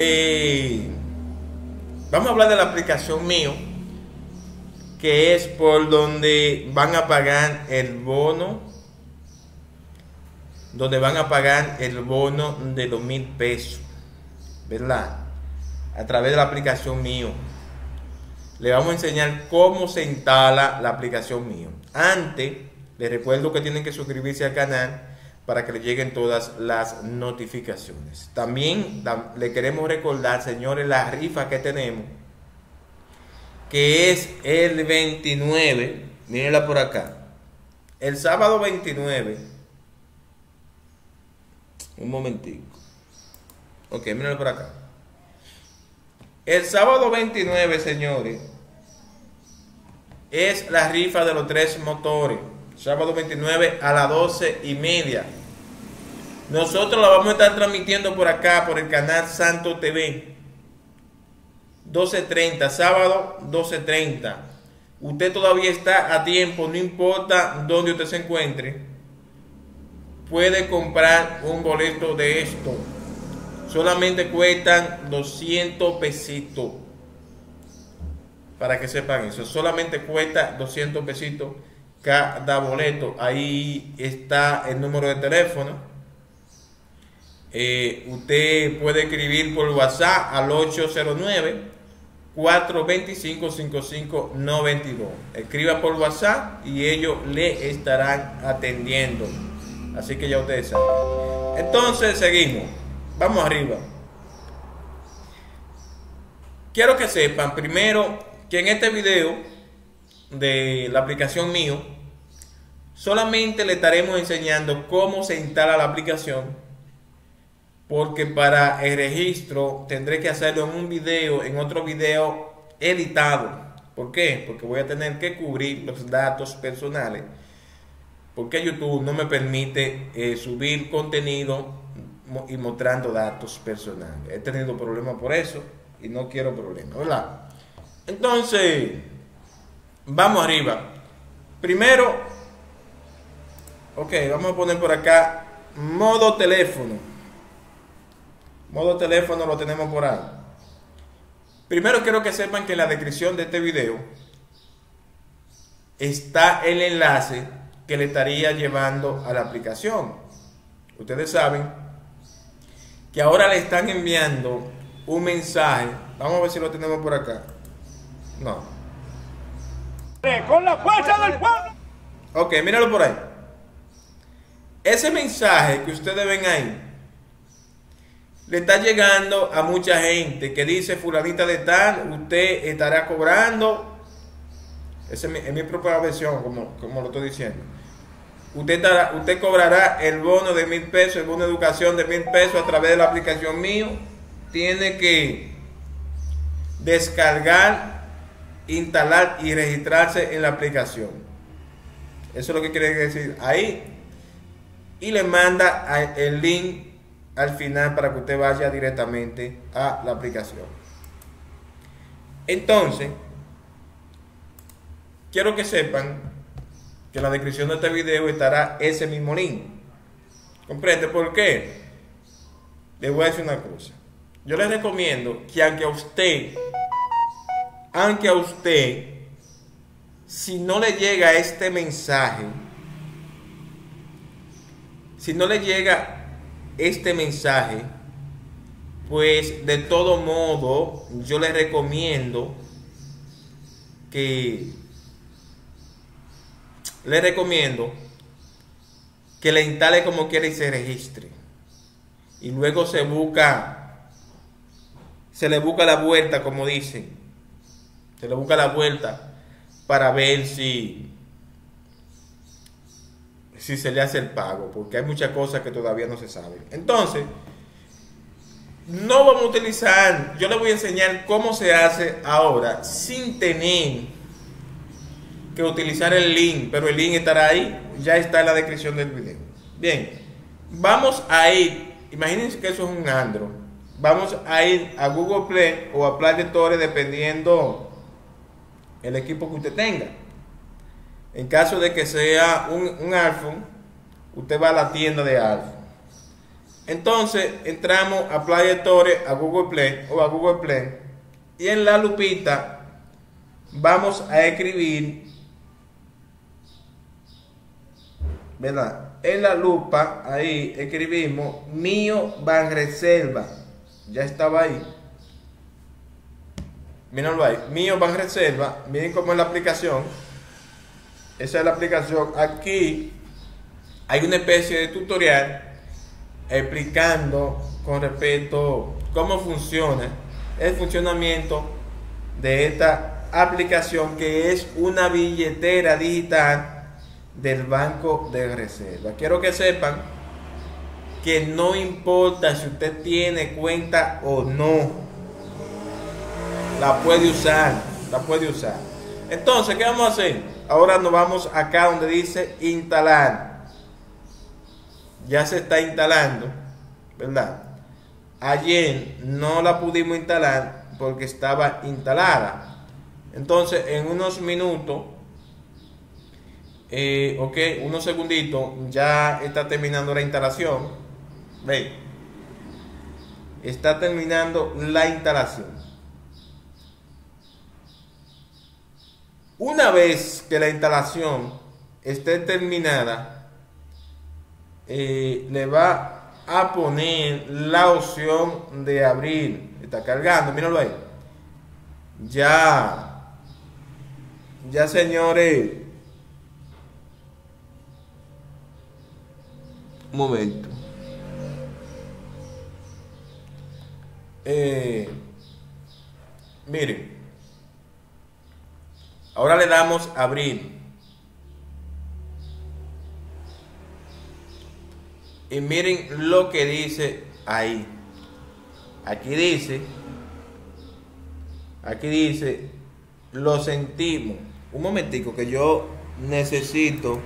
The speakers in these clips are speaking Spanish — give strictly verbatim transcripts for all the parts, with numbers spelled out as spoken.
Eh, vamos a hablar de la aplicación Mío, que es por donde van a pagar el bono, donde van a pagar el bono de dos mil pesos, ¿verdad? A través de la aplicación Mío. Le vamos a enseñar cómo se instala la aplicación Mío. Antes, les recuerdo que tienen que suscribirse al canal para que le lleguen todas las notificaciones. También le queremos recordar, señores, la rifa que tenemos, que es el veintinueve, mírenla por acá, el sábado veintinueve, un momentico, ok, mírenla por acá, el sábado veintinueve, señores, es la rifa de los tres motores, sábado veintinueve a las doce y media. Nosotros la vamos a estar transmitiendo por acá, por el canal Santo T V, doce treinta, sábado doce treinta. Usted todavía está a tiempo, no importa dónde usted se encuentre, puede comprar un boleto de esto. Solamente cuestan doscientos pesitos, para que sepan eso, solamente cuesta doscientos pesitos cada boleto. Ahí está el número de teléfono. Eh, usted puede escribir por WhatsApp al ocho cero nueve, cuatro dos cinco, cinco cinco nueve dos. Escriba por WhatsApp y ellos le estarán atendiendo. Así que ya ustedes saben. Entonces seguimos. Vamos arriba. Quiero que sepan primero que en este video de la aplicación Mío, solamente le estaremos enseñando cómo se instala la aplicación, porque para el registro tendré que hacerlo en un video, en otro video editado. ¿Por qué? Porque voy a tener que cubrir los datos personales, porque YouTube no me permite eh, subir contenido y mostrando datos personales. He tenido problemas por eso y no quiero problemas, ¿verdad? Entonces, vamos arriba. Primero, ok, vamos a poner por acá modo teléfono. Modo teléfono lo tenemos por ahí. Primero quiero que sepan que en la descripción de este video está el enlace que le estaría llevando a la aplicación. Ustedes saben que ahora le están enviando un mensaje. Vamos a ver si lo tenemos por acá. No. Con la fuerza del pueblo. Ok, míralo por ahí. Ese mensaje que ustedes ven ahí le está llegando a mucha gente que dice: fulanita de tal, usted estará cobrando. Esa es mi, es mi propia versión, como, como lo estoy diciendo. Usted, estará, usted cobrará el bono de mil pesos, el bono de educación de mil pesos a través de la aplicación Mío. Tiene que descargar, instalar y registrarse en la aplicación. Eso es lo que quiere decir ahí. Y le manda el link al final para que usted vaya directamente a la aplicación. Entonces, quiero que sepan que en la descripción de este video estará ese mismo link. ¿Comprende por qué? Les voy a decir una cosa. Yo les recomiendo que aunque a usted, aunque a usted, si no le llega este mensaje, Si no le llega este mensaje, pues de todo modo yo les recomiendo que les recomiendo que le instale como quiera y se registre. Y luego se busca, se le busca la vuelta, como dicen. Se le busca la vuelta para ver si si se le hace el pago, porque hay muchas cosas que todavía no se saben. Entonces, no vamos a utilizar, yo les voy a enseñar cómo se hace ahora, sin tener que utilizar el link, pero el link estará ahí, ya está en la descripción del video. Bien, vamos a ir, imagínense que eso es un Android, vamos a ir a Google Play o a Play Store, dependiendo el equipo que usted tenga. En caso de que sea un, un iPhone, usted va a la tienda de iPhone. Entonces entramos a Play Store, a Google Play o a Google Play, y en la lupita vamos a escribir, ¿verdad? En la lupa ahí escribimos Mío Banreserva. Ya estaba ahí. Mírenlo ahí. Mío Banreserva. Miren cómo es la aplicación. Esa es la aplicación. Aquí hay una especie de tutorial explicando con respecto cómo funciona el funcionamiento de esta aplicación, que es una billetera digital del Banco de Reserva. Quiero que sepan que no importa si usted tiene cuenta o no, la puede usar, la puede usar. Entonces, ¿qué vamos a hacer? Ahora nos vamos acá donde dice instalar. Ya se está instalando, ¿verdad? Ayer no la pudimos instalar porque estaba instalada. Entonces, en unos minutos, eh, ok, unos segunditos, ya está terminando la instalación. ¿Veis? Está terminando la instalación. Una vez que la instalación esté terminada, Eh, le va a poner la opción de abrir. Está cargando, míralo ahí. Ya, ya señores. Un momento. Eh, miren. Ahora le damos a abrir. Y miren lo que dice ahí. Aquí dice, aquí dice, lo sentimos. Un momentico que yo necesito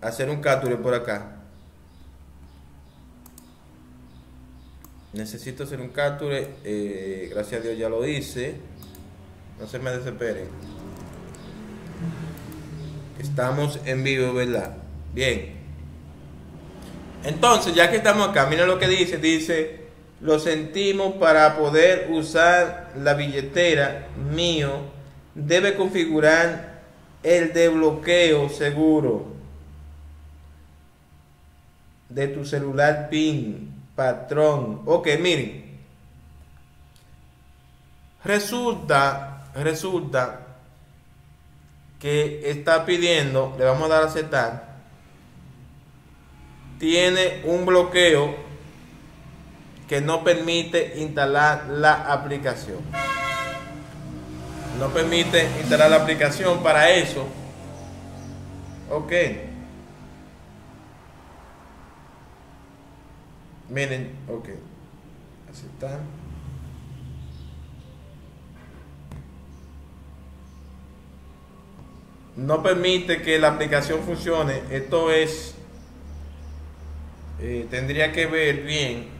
hacer un capture por acá. Necesito hacer un capture. Eh, gracias a Dios ya lo hice. No se me desesperen. Estamos en vivo, ¿verdad? Bien, entonces ya que estamos acá, miren lo que dice, dice, lo sentimos, para poder usar la billetera Mío, debe configurar el desbloqueo seguro de tu celular PIN, patrón. Ok, miren, resulta, resulta que está pidiendo, le vamos a dar a aceptar. Tiene un bloqueo que no permite instalar la aplicación. No permite instalar la aplicación para eso. Ok. Miren, ok. Aceptar. No permite que la aplicación funcione. Esto es... Eh, tendría que ver bien.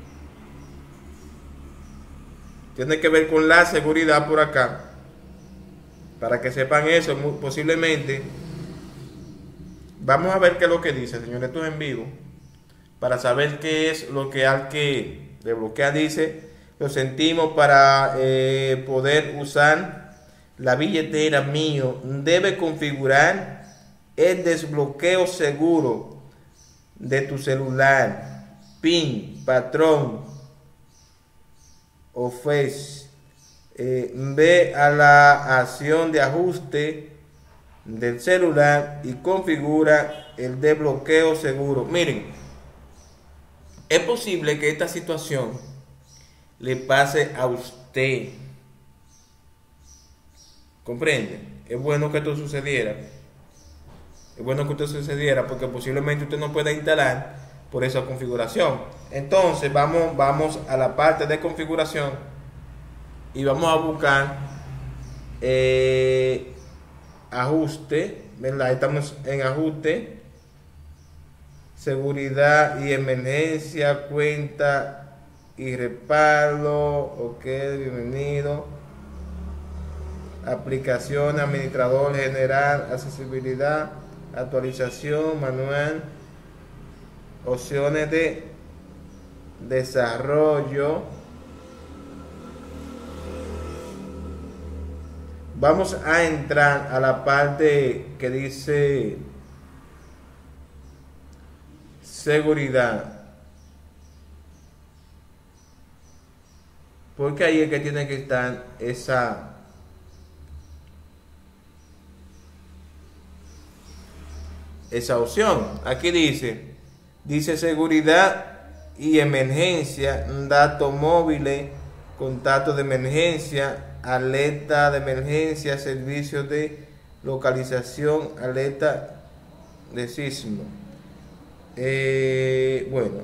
Tiene que ver con la seguridad por acá. Para que sepan eso, muy posiblemente. Vamos a ver qué es lo que dice, señores. Esto es en vivo. Para saber qué es lo que hay que desbloquear. Dice, lo sentimos, para eh, poder usar la billetera Mío, debe configurar el desbloqueo seguro de tu celular PIN, patrón o Face. Eh, ve a la acción de ajuste del celular y configura el desbloqueo seguro. Miren, es posible que esta situación le pase a usted. ¿Comprende? Es bueno que esto sucediera. Es bueno que usted sucediera, porque posiblemente usted no pueda instalar por esa configuración. Entonces vamos, vamos a la parte de configuración y vamos a buscar eh, ajuste, ¿verdad? Estamos en ajuste, seguridad y emergencia, cuenta y reparo. Ok, bienvenido. Aplicación, administrador general, accesibilidad, actualización manual, opciones de desarrollo. Vamos a entrar a la parte que dice seguridad, porque ahí es que tiene que estar esa esa opción. Aquí dice dice seguridad y emergencia, datos móviles, contactos de emergencia, alerta de emergencia, servicios de localización, alerta de sismo. Eh, bueno,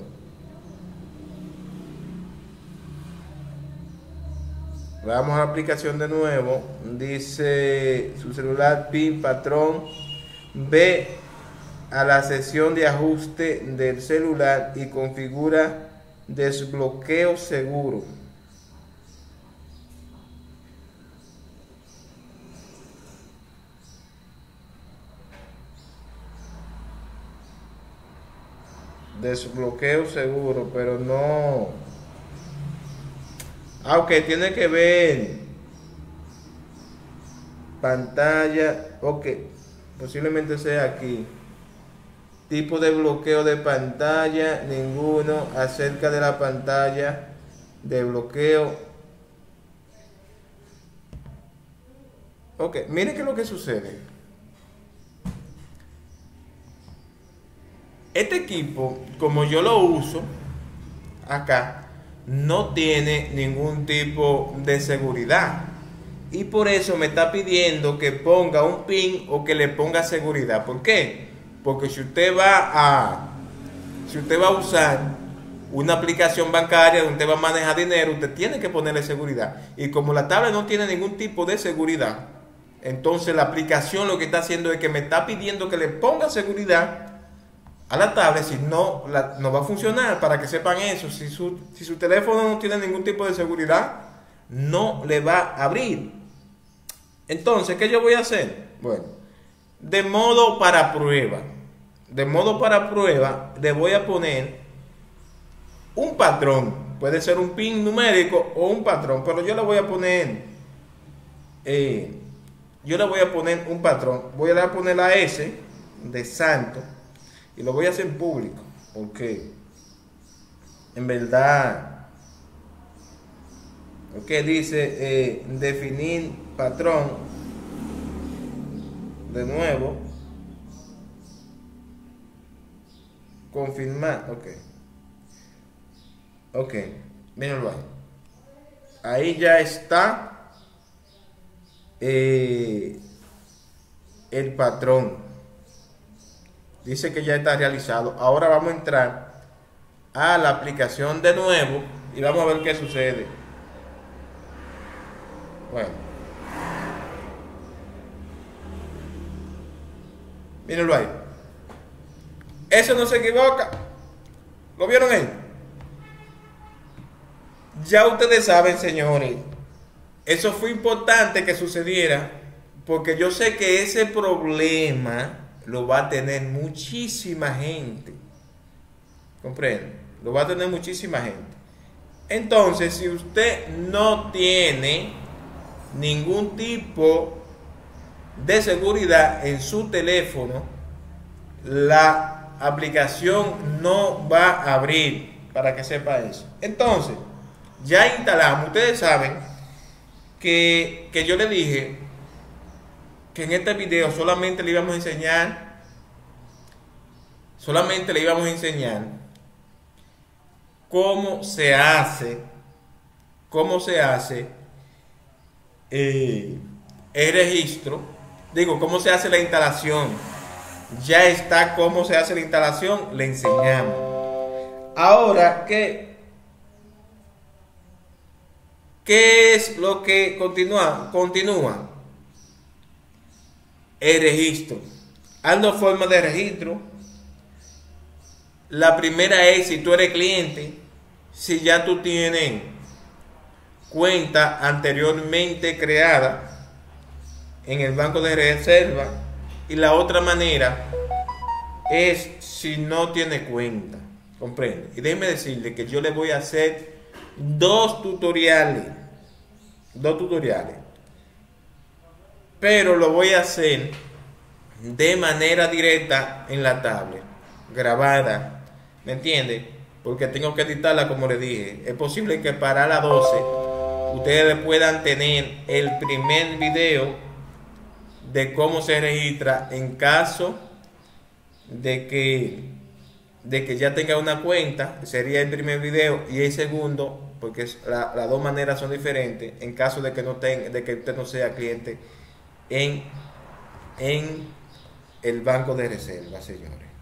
vamos a aplicación de nuevo. Dice su celular PIN patrón. Ve a la sección de ajuste del celular y configura desbloqueo seguro. Desbloqueo seguro, pero no. Aunque ah, okay, tiene que ver pantalla. Ok, posiblemente sea aquí. Tipo de bloqueo de pantalla, ninguno. Acerca de la pantalla de bloqueo. Ok, miren qué es lo que sucede. Este equipo, como yo lo uso acá, no tiene ningún tipo de seguridad. Y por eso me está pidiendo que ponga un PIN o que le ponga seguridad. ¿Por qué? Porque si usted va a, si usted va a usar una aplicación bancaria donde usted va a manejar dinero, usted tiene que ponerle seguridad. Y como la tablet no tiene ningún tipo de seguridad, entonces la aplicación lo que está haciendo es que me está pidiendo que le ponga seguridad a la tablet, si no, la, no va a funcionar. Para que sepan eso, si su, si su teléfono no tiene ningún tipo de seguridad, no le va a abrir. Entonces, ¿qué yo voy a hacer? Bueno, de modo para prueba, de modo para prueba, le voy a poner un patrón. Puede ser un PIN numérico o un patrón, pero yo le voy a poner, eh, yo le voy a poner un patrón. Voy a poner la S de Santo. Y lo voy a hacer público, porque en verdad, porque dice eh, definir patrón de nuevo, confirmar, ok, ok, mírenlo ahí, ahí ya está eh, el patrón. Dice que ya está realizado. Ahora vamos a entrar a la aplicación de nuevo y vamos a ver qué sucede. Bueno, mírenlo ahí. Eso no se equivoca. ¿Lo vieron ahí? Ya ustedes saben, señores. Eso fue importante que sucediera, porque yo sé que ese problema lo va a tener muchísima gente. ¿Comprenden? Lo va a tener muchísima gente. Entonces, si usted no tiene ningún tipo de seguridad en su teléfono, la aplicación no va a abrir. Para que sepa eso. Entonces, ya instalamos. Ustedes saben que, que yo le dije que en este video solamente le íbamos a enseñar, solamente le íbamos a enseñar cómo se hace, cómo se hace eh, el registro, digo, cómo se hace la instalación. Ya está cómo se hace la instalación, le enseñamos. Ahora, ¿qué, qué es lo que continúa? Continúa. El registro. Hay dos formas de registro. La primera es si tú eres cliente, si ya tú tienes cuenta anteriormente creada en el Banco de Reserva, y la otra manera es si no tienes cuenta. Comprende. Y déjeme decirle que yo le voy a hacer dos tutoriales. Dos tutoriales. Pero lo voy a hacer de manera directa en la tablet. Grabada. ¿Me entiende? Porque tengo que editarla como le dije. Es posible que para las doce ustedes puedan tener el primer video de cómo se registra en caso de que, de que ya tenga una cuenta. Sería el primer video y el segundo, porque la, las dos maneras son diferentes en caso de que, no tenga, de que usted no sea cliente en, en el Banco de Reserva, señores.